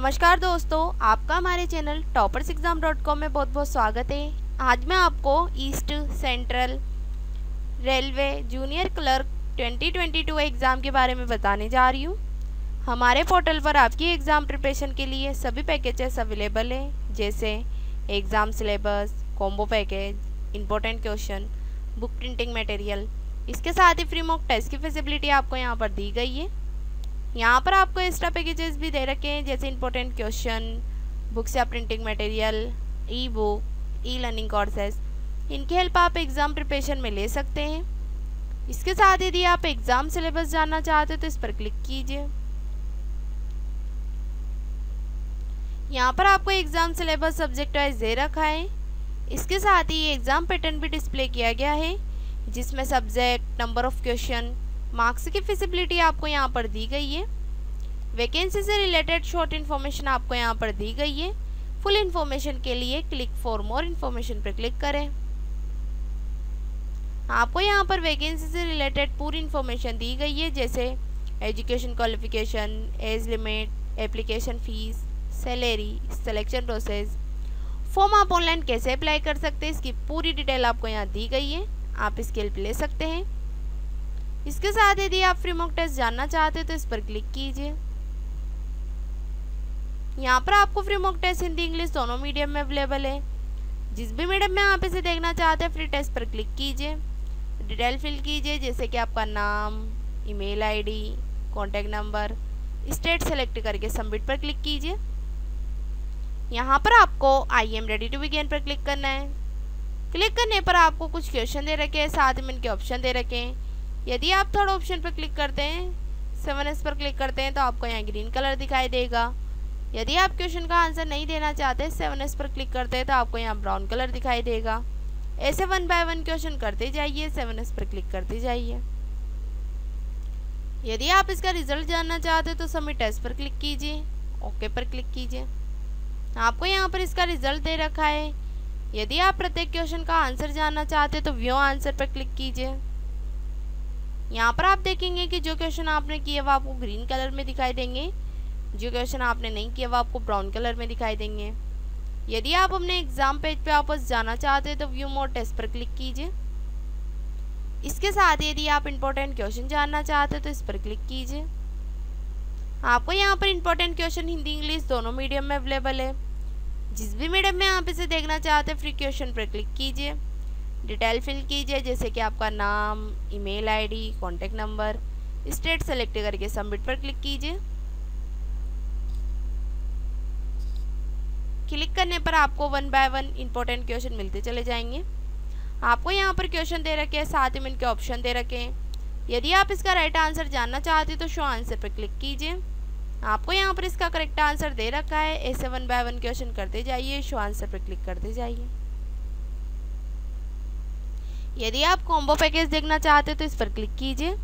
नमस्कार दोस्तों, आपका हमारे चैनल टॉपर्स एग्जाम .com में बहुत बहुत स्वागत है। आज मैं आपको east central railway junior clerk 2022 exam के बारे में बताने जा रही हूँ। हमारे पोर्टल पर आपकी एग्ज़ाम प्रिपरेशन के लिए सभी पैकेजेस अवेलेबल हैं, जैसे exam syllabus, combo package, important question, book printing material. इसके साथ ही फ्री मॉक टेस्ट की फैसिलिटी आपको यहाँ पर दी गई है। यहाँ पर आपको एक्स्ट्रा पैकेजेस भी दे रखे हैं, जैसे इंपॉर्टेंट क्वेश्चन, बुक्स या printing material, e book, e learning courses. इनकी हेल्प आप एग्ज़ाम प्रिपरेशन में ले सकते हैं। इसके साथ यदि आप एग्ज़ाम सिलेबस जानना चाहते हो तो इस पर क्लिक कीजिए। यहाँ पर आपको एग्ज़ाम सिलेबस सब्जेक्ट वाइज दे रखा है। इसके साथ ही एग्ज़ाम पैटर्न भी डिस्प्ले किया गया है, जिसमें subject, number of question, marks की फिजिबिलिटी आपको यहाँ पर दी गई है। वैकेंसी से रिलेटेड शॉर्ट इन्फॉर्मेशन आपको यहाँ पर दी गई है। फुल इन्फॉर्मेशन के लिए क्लिक फॉर मोर इन्फॉर्मेशन पर क्लिक करें। आपको यहाँ पर वैकेंसी से रिलेटेड पूरी इन्फॉर्मेशन दी गई है, जैसे education qualification, age limit, application fees, salary, selection process, form आप ऑनलाइन कैसे अप्लाई कर सकते हैं, इसकी पूरी डिटेल आपको यहाँ दी गई है। आप इसकी हेल्प ले सकते हैं। इसके साथ यदि आप फ्री मॉक टेस्ट जानना चाहते हो तो इस पर क्लिक कीजिए। यहाँ पर आपको free mock test Hindi, English दोनों मीडियम में अवेलेबल है। जिस भी मीडियम में आप इसे देखना चाहते हैं, फ्री टेस्ट पर क्लिक कीजिए। डिटेल फिल कीजिए, जैसे कि आपका नाम, email ID, contact number, state select करके सबमिट पर क्लिक कीजिए। यहाँ पर आपको I am ready to begin पर क्लिक करना है। क्लिक करने पर आपको कुछ क्वेश्चन दे रखे हैं, साथ में इनके ऑप्शन दे रखे हैं। यदि आप थर्ड ऑप्शन पर क्लिक करते हैं, 7S पर क्लिक करते हैं, तो आपको यहाँ ग्रीन कलर दिखाई देगा। यदि आप क्वेश्चन का आंसर नहीं देना चाहते, 7S पर क्लिक करते हैं, तो आपको यहाँ ब्राउन कलर दिखाई देगा। ऐसे 1 बाय 1 क्वेश्चन करते जाइए, 7S पर क्लिक करते जाइए। यदि आप इसका रिजल्ट जानना चाहते हैं तो सबमिट टेस्ट पर क्लिक कीजिए, ओके पर क्लिक कीजिए। आपको यहाँ पर इसका रिजल्ट दे रखा है। यदि आप प्रत्येक क्वेश्चन का आंसर जानना चाहते तो व्यू आंसर पर क्लिक कीजिए। यहाँ पर आप देखेंगे कि जो क्वेश्चन आपने किए वो आपको ग्रीन कलर में दिखाई देंगे, जो क्वेश्चन आपने नहीं किए वो आपको ब्राउन कलर में दिखाई देंगे। यदि आप अपने एग्ज़ाम पेज पे वापस जाना चाहते हैं तो व्यू मोर टेस्ट पर क्लिक कीजिए। इसके साथ यदि आप इम्पोर्टेंट क्वेश्चन जानना चाहते हैं तो इस पर क्लिक कीजिए। आपको यहाँ पर इम्पोर्टेंट क्वेश्चन हिंदी, इंग्लिश दोनों मीडियम में अवेलेबल है। जिस भी मीडियम में आप इसे देखना चाहते हैं, फ्री क्वेश्चन पर क्लिक कीजिए। डिटेल फिल कीजिए, जैसे कि आपका नाम, email ID, contact number, state select करके सबमिट पर क्लिक कीजिए। क्लिक करने पर आपको 1 बाय 1 इम्पोर्टेंट क्वेश्चन मिलते चले जाएंगे। आपको यहाँ पर क्वेश्चन दे रखे हैं, साथ में इनके ऑप्शन दे रखे हैं। यदि आप इसका राइट आंसर जानना चाहते हो तो शो आंसर पर क्लिक कीजिए। आपको यहाँ पर इसका करेक्ट आंसर दे रखा है। ऐसे 1 बाय 1 क्वेश्चन करते जाइए, शो आंसर पर क्लिक करते जाइए। यदि आप कॉम्बो पैकेज देखना चाहते हो तो इस पर क्लिक कीजिए।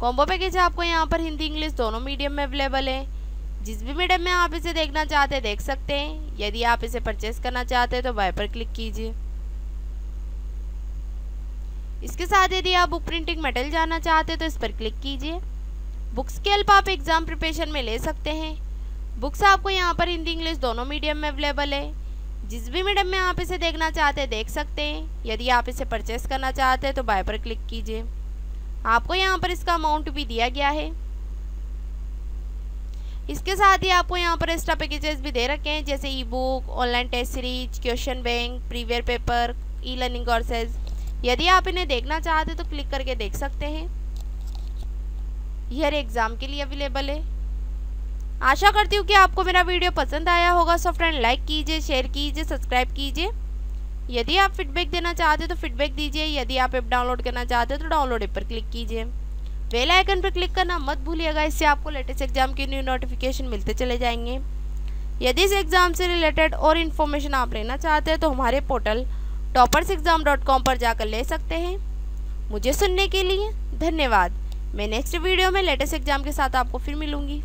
कॉम्बो पैकेज आपको यहाँ पर हिंदी, इंग्लिश दोनों मीडियम में अवेलेबल है। जिस भी मीडियम में आप इसे देखना चाहते हैं देख सकते हैं। यदि आप इसे परचेस करना चाहते हैं तो बाय पर क्लिक कीजिए। इसके साथ यदि आप बुक प्रिंटिंग मटेरियल जानना चाहते हैं तो इस पर क्लिक कीजिए। बुक्स की हेल्प आप एग्ज़ाम प्रिपरेशन में ले सकते हैं। बुक्स आपको यहाँ पर हिंदी, इंग्लिश दोनों मीडियम में अवेलेबल है। जिस भी मीडियम में आप इसे देखना चाहते हैं देख सकते हैं। यदि आप इसे परचेस करना चाहते हैं तो बाय पर क्लिक कीजिए। आपको यहाँ पर इसका अमाउंट भी दिया गया है। इसके साथ ही आपको यहाँ पर एक्स्ट्रा पैकेजेस भी दे रखे हैं, जैसे e book, online test series, question bank, previous paper, e learning courses. यदि आप इन्हें देखना चाहते हैं तो क्लिक करके देख सकते हैं। ये हर एग्ज़ाम के लिए अवेलेबल है। आशा करती हूँ कि आपको मेरा वीडियो पसंद आया होगा। सो फ्रेंड, लाइक कीजिए, शेयर कीजिए, सब्सक्राइब कीजिए। यदि आप फीडबैक देना चाहते हो तो फीडबैक दीजिए। यदि आप ऐप डाउनलोड करना चाहते हो तो डाउनलोड ऐप पर क्लिक कीजिए। बेल आइकन पर क्लिक करना मत भूलिएगा, इससे आपको लेटेस्ट एग्जाम की न्यू नोटिफिकेशन मिलते चले जाएंगे। यदि इस एग्ज़ाम से रिलेटेड और इन्फॉर्मेशन आप लेना चाहते हैं तो हमारे पोर्टल टॉपर्स एग्जाम .com पर जाकर ले सकते हैं। मुझे सुनने के लिए धन्यवाद। मैं नेक्स्ट वीडियो में लेटेस्ट एग्जाम के साथ आपको फिर मिलूँगी।